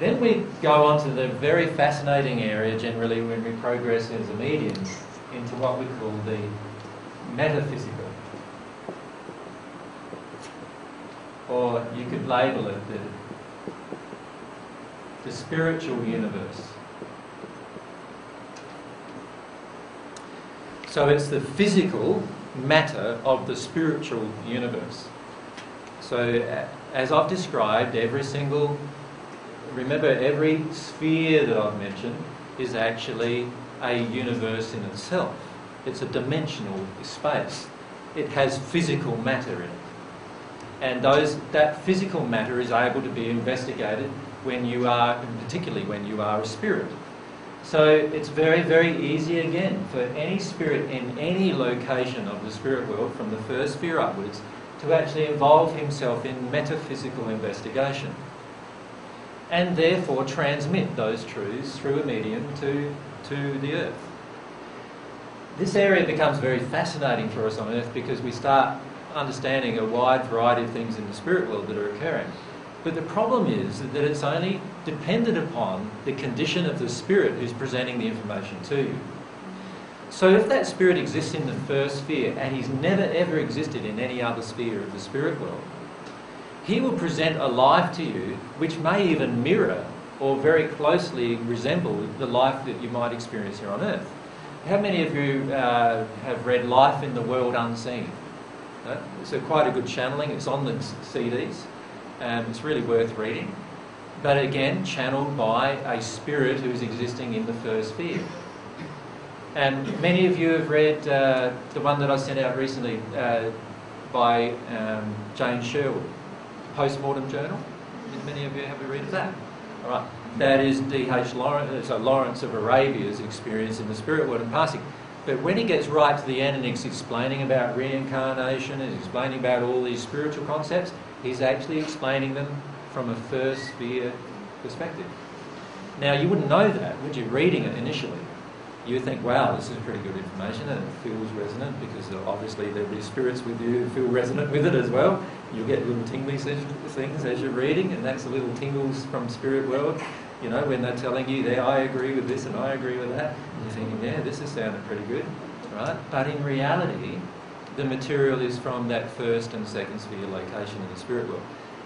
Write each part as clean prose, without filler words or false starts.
Then we go on to the very fascinating area, generally when we progress as a medium, into what we call the metaphysical. Or you could label it the spiritual universe. So it's the physical matter of the spiritual universe. So as I've described, every sphere that I've mentioned is actually a universe in itself. It's a dimensional space. It has physical matter in it. And that physical matter is able to be investigated when you are, and particularly when you are a spirit. So it's very, very easy again for any spirit in any location of the spirit world, from the first sphere upwards, to actually involve himself in metaphysical investigation, and therefore transmit those truths through a medium to the earth. This area becomes very fascinating for us on earth because we start understanding a wide variety of things in the spirit world that are occurring. But the problem is that it's only dependent upon the condition of the spirit who's presenting the information to you. So if that spirit exists in the first sphere and he's never ever existed in any other sphere of the spirit world, he will present a life to you which may even mirror or very closely resemble the life that you might experience here on earth. How many of you have read Life in the World Unseen? It's quite a good channeling. It's on the CDs. It's really worth reading. But again, channeled by a spirit who's existing in the first sphere. And many of you have read the one that I sent out recently by Jane Sherwood, Postmortem Journal. Did many of you have a read of that? All right. That is D.H. Lawrence, so Lawrence of Arabia's experience in the spirit world and passing. But when he gets right to the end and he's explaining about reincarnation and explaining about all these spiritual concepts, he's actually explaining them from a first sphere perspective. Now, you wouldn't know that, would you, reading it initially? You would think, wow, this is pretty good information and it feels resonant, because obviously there'll be spirits with you who feel resonant with it as well. You'll get little tingly things as you're reading, and that's the little tingles from spirit world. You know, when they're telling you, there, I agree with this and I agree with that, and you're thinking, yeah, this is sounding pretty good, right? But in reality, the material is from that first and second sphere location in the spirit world.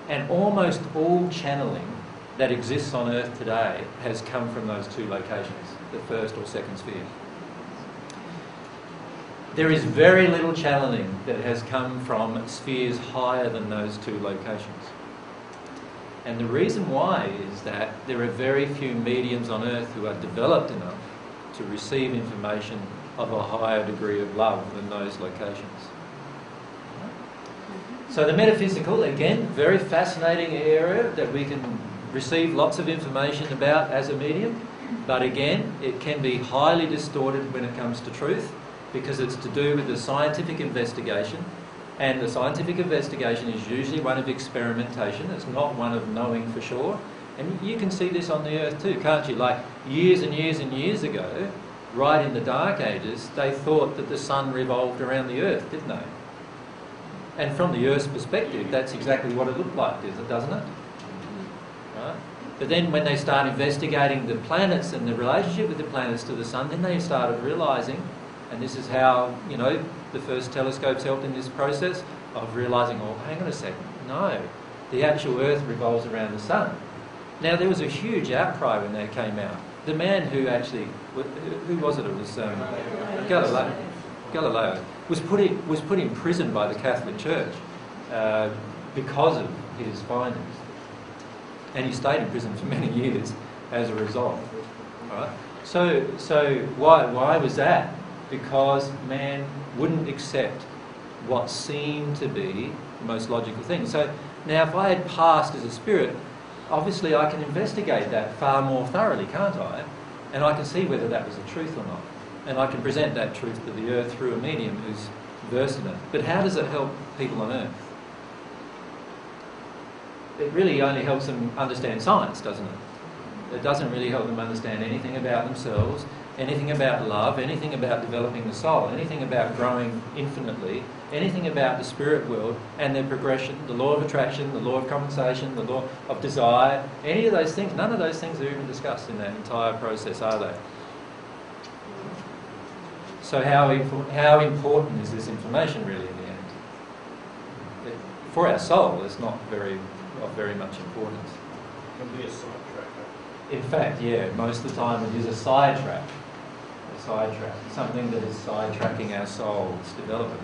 And almost all channeling that exists on earth today has come from those two locations, the first or second sphere. There is very little channeling that has come from spheres higher than those two locations. And the reason why is that there are very few mediums on earth who are developed enough to receive information of a higher degree of love than those locations. So the metaphysical, again, very fascinating area that we can receive lots of information about as a medium, but again, it can be highly distorted when it comes to truth, because it's to do with the scientific investigation. And the scientific investigation is usually one of experimentation. It's not one of knowing for sure. And you can see this on the earth too, can't you? Like years and years and years ago, right in the Dark Ages, they thought that the sun revolved around the earth, didn't they? And from the earth's perspective, that's exactly what it looked like, doesn't it? Right? But then when they start investigating the planets and the relationship with the planets to the sun, then they started realising, and this is how, you know, the first telescopes helped in this process of realising, oh, hang on a second, no, the actual Earth revolves around the sun. Now, there was a huge outcry when that came out. The man who actually, who was it? It was Galileo, was put in prison by the Catholic Church because of his findings. And he stayed in prison for many years as a result. All right? So why was that? Because man wouldn't accept what seemed to be the most logical thing. So now if I had passed as a spirit, obviously I can investigate that far more thoroughly, can't I? And I can see whether that was the truth or not. And I can present that truth to the earth through a medium who's versed in it. But how does it help people on earth? It really only helps them understand science, doesn't it? It doesn't really help them understand anything about themselves. anything about love, anything about developing the soul, anything about growing infinitely, anything about the spirit world and their progression, the law of attraction, the law of compensation, the law of desire, any of those things, none of those things are even discussed in that entire process, are they? So how important is this information really in the end? It, for our soul, it's not of very much importance. It can be a sidetrack. In fact, yeah, most of the time it is a sidetrack. A sidetrack. Something that is sidetracking our soul's development.